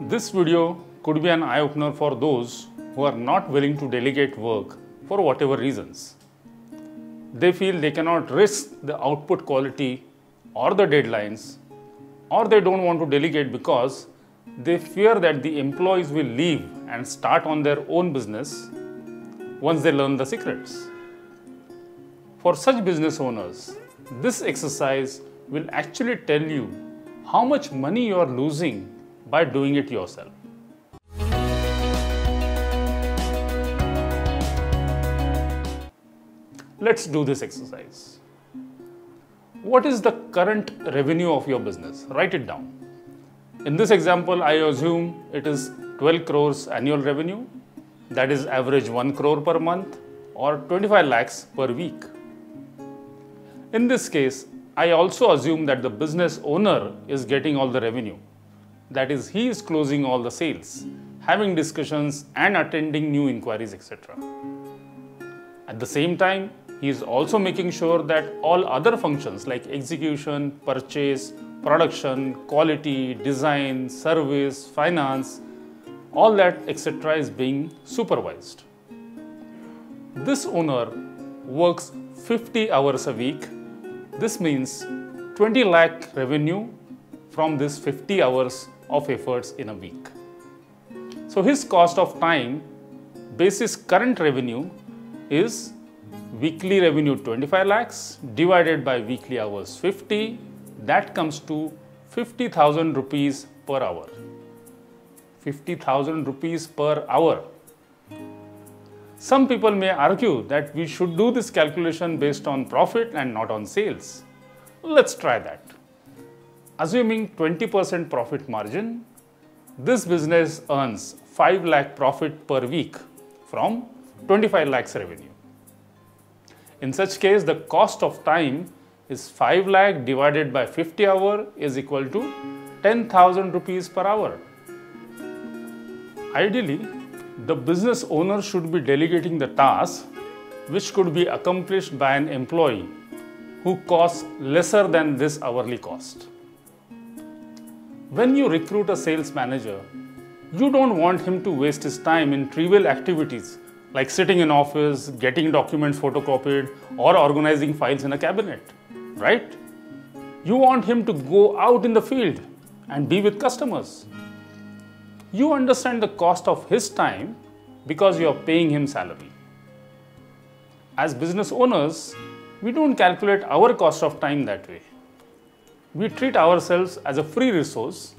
This video could be an eye-opener for those who are not willing to delegate work for whatever reasons. They feel they cannot risk the output quality or the deadlines, or they don't want to delegate because they fear that the employees will leave and start on their own business once they learn the secrets. For such business owners, this exercise will actually tell you how much money you are losing by doing it yourself. Let's do this exercise. What is the current revenue of your business? Write it down. In this example, I assume it is 12 crores annual revenue, that is average 1 crore per month or 25 lakhs per week. In this case, I also assume that the business owner is getting all the revenue. That is, he is closing all the sales, having discussions and attending new inquiries, etc. At the same time, he is also making sure that all other functions like execution, purchase, production, quality, design, service, finance, all that etc. is being supervised. This owner works 50 hours a week. This means 20 lakh revenue from this 50 hours of efforts in a week. So his cost of time basis current revenue is weekly revenue 25 lakhs divided by weekly hours 50, that comes to 50,000 rupees per hour. 50,000 rupees per hour. Some people may argue that we should do this calculation based on profit and not on sales. Let's try that. Assuming 20% profit margin, this business earns 5 lakh profit per week from 25 lakhs revenue. In such case, the cost of time is 5 lakh divided by 50 hour is equal to 10,000 rupees per hour. Ideally, the business owner should be delegating the task which could be accomplished by an employee who costs lesser than this hourly cost. When you recruit a sales manager, you don't want him to waste his time in trivial activities like sitting in office, getting documents photocopied, or organizing files in a cabinet, right? You want him to go out in the field and be with customers. You understand the cost of his time because you are paying him salary. As business owners, we don't calculate our cost of time that way. We treat ourselves as a free resource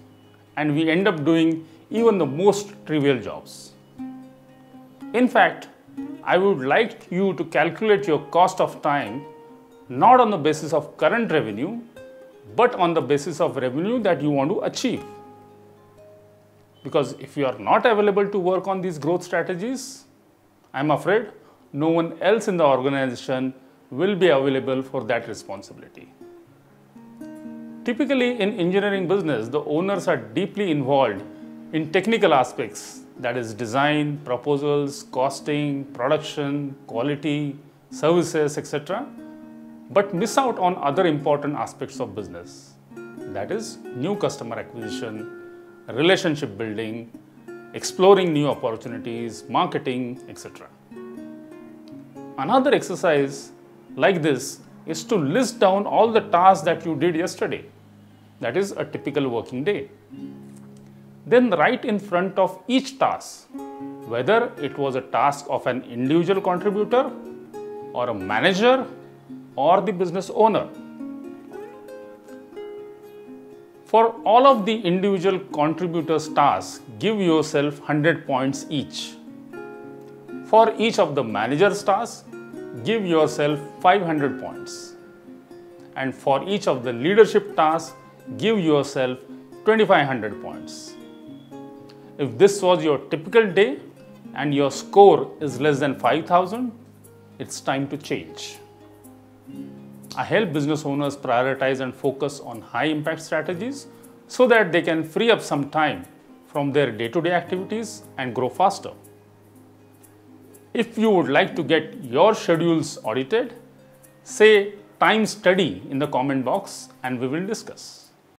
and we end up doing even the most trivial jobs. In fact, I would like you to calculate your cost of time not on the basis of current revenue, but on the basis of revenue that you want to achieve. Because if you are not available to work on these growth strategies, I'm afraid no one else in the organization will be available for that responsibility. Typically in engineering business, the owners are deeply involved in technical aspects, that is design, proposals, costing, production, quality, services, etc. But miss out on other important aspects of business, that is new customer acquisition, relationship building, exploring new opportunities, marketing, etc. Another exercise like this is to list down all the tasks that you did yesterday, that is a typical working day. Then write in front of each task, whether it was a task of an individual contributor or a manager or the business owner. For all of the individual contributors' tasks, give yourself 100 points each. For each of the manager's tasks, give yourself 500 points. And for each of the leadership tasks, give yourself 2500 points. If this was your typical day and your score is less than 5000, it's time to change. I help business owners prioritize and focus on high impact strategies so that they can free up some time from their day-to-day activities and grow faster. If you would like to get your schedules audited, say time study in the comment box and we will discuss.